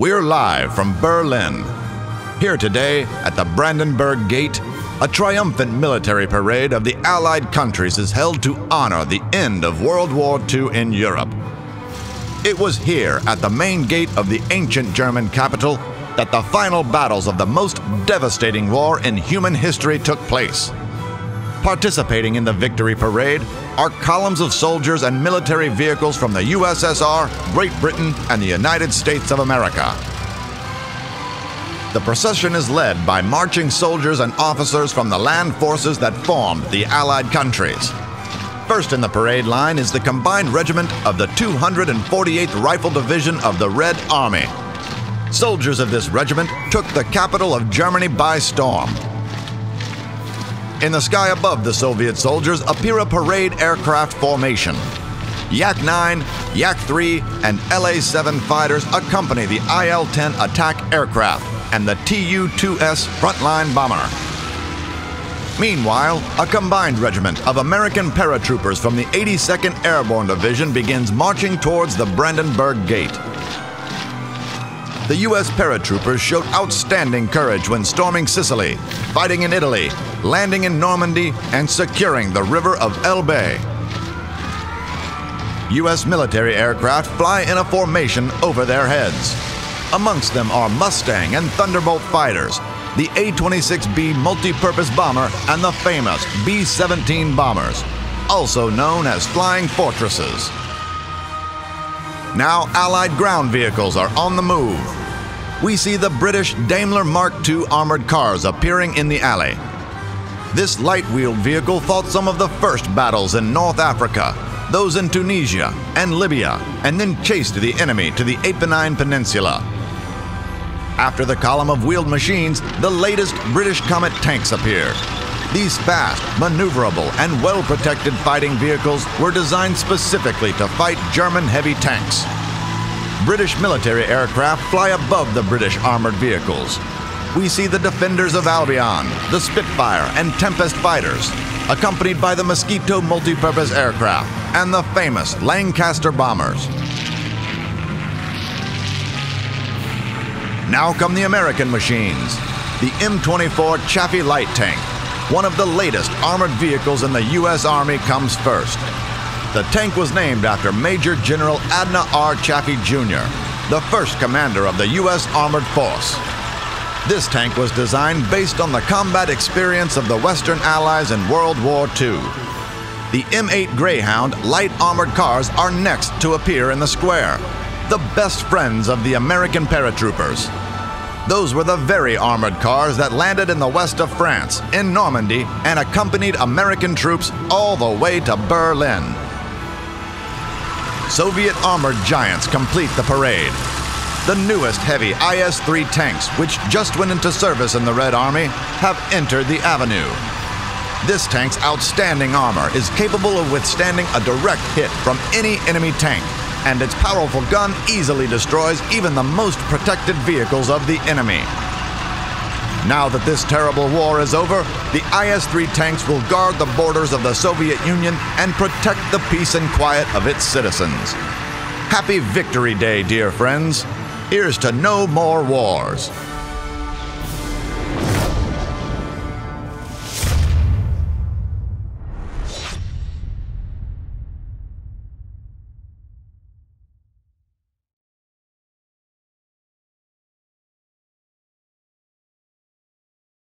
We're live from Berlin. Here today at the Brandenburg Gate, a triumphant military parade of the Allied countries is held to honor the end of World War II in Europe. It was here at the main gate of the ancient German capital that the final battles of the most devastating war in human history took place. Participating in the victory parade are columns of soldiers and military vehicles from the USSR, Great Britain, and the United States of America. The procession is led by marching soldiers and officers from the land forces that formed the Allied countries. First in the parade line is the combined regiment of the 248th Rifle Division of the Red Army. Soldiers of this regiment took the capital of Germany by storm. In the sky above the Soviet soldiers appear a parade aircraft formation. Yak-9, Yak-3, and LA-7 fighters accompany the IL-10 attack aircraft and the Tu-2S frontline bomber. Meanwhile, a combined regiment of American paratroopers from the 82nd Airborne Division begins marching towards the Brandenburg Gate. The U.S. paratroopers showed outstanding courage when storming Sicily, fighting in Italy, landing in Normandy, and securing the river of Elbe. U.S. military aircraft fly in a formation over their heads. Amongst them are Mustang and Thunderbolt fighters, the A-26B multi-purpose bomber, and the famous B-17 bombers, also known as flying fortresses. Now Allied ground vehicles are on the move. We see the British Daimler Mark II armored cars appearing in the alley. This light-wheeled vehicle fought some of the first battles in North Africa, those in Tunisia and Libya, and then chased the enemy to the Apennine Peninsula. After the column of wheeled machines, the latest British Comet tanks appear. These fast, maneuverable, and well-protected fighting vehicles were designed specifically to fight German heavy tanks. British military aircraft fly above the British armored vehicles. We see the Defenders of Albion, the Spitfire, and Tempest fighters, accompanied by the Mosquito multipurpose aircraft and the famous Lancaster bombers. Now come the American machines, the M24 Chaffee light tank. One of the latest armored vehicles in the U.S. Army comes first. The tank was named after Major General Adna R. Chaffee, Jr., the first commander of the U.S. Armored Force. This tank was designed based on the combat experience of the Western Allies in World War II. The M8 Greyhound light armored cars are next to appear in the square, the best friends of the American paratroopers. Those were the very armored cars that landed in the west of France, in Normandy, and accompanied American troops all the way to Berlin. Soviet armored giants complete the parade. The newest heavy IS-3 tanks, which just went into service in the Red Army, have entered the avenue. This tank's outstanding armor is capable of withstanding a direct hit from any enemy tank, and its powerful gun easily destroys even the most protected vehicles of the enemy. Now that this terrible war is over, the IS-3 tanks will guard the borders of the Soviet Union and protect the peace and quiet of its citizens. Happy Victory Day, dear friends. Here's to no more wars.